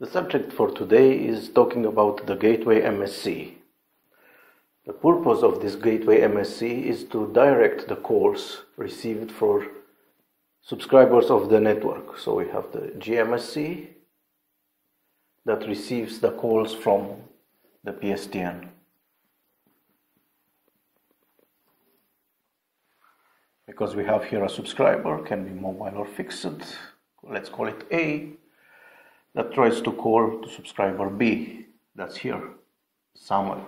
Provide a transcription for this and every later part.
The subject for today is talking about the Gateway MSC. The purpose of this Gateway MSC is to direct the calls received for subscribers of the network. So we have the GMSC that receives the calls from the PSTN. Because we have here a subscriber, can be mobile or fixed, let's call it A, that tries to call to subscriber B, that's here, somewhere.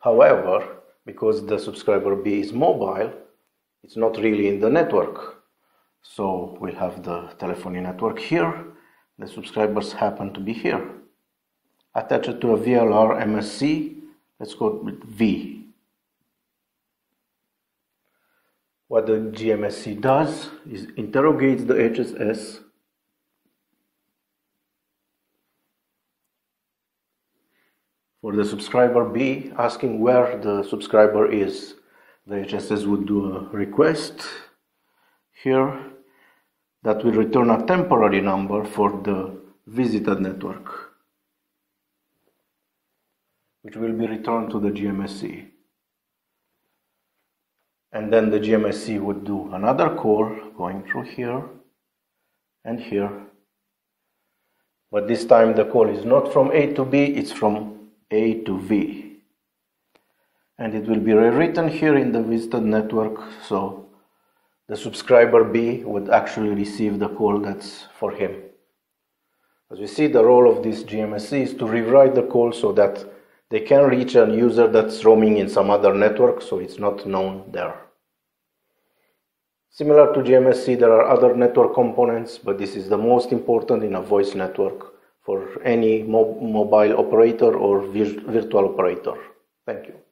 However, because the subscriber B is mobile, it's not really in the network. So we'll have the telephony network here, the subscribers happen to be here. Attach it to a VLR MSC, let's call it V. What the GMSC does is interrogates the HSS for the subscriber B, asking where the subscriber is. The HSS would do a request here that will return a temporary number for the visited network, which will be returned to the GMSC. And then the GMSC would do another call going through here and here. But this time the call is not from A to B, it's from A to V. And it will be rewritten here in the visited network, so the subscriber B would actually receive the call that's for him. As we see, the role of this GMSC is to rewrite the call so that they can reach a user that's roaming in some other network, so it's not known there. Similar to GMSC, there are other network components, but this is the most important in a voice network for any mobile operator or virtual operator. Thank you.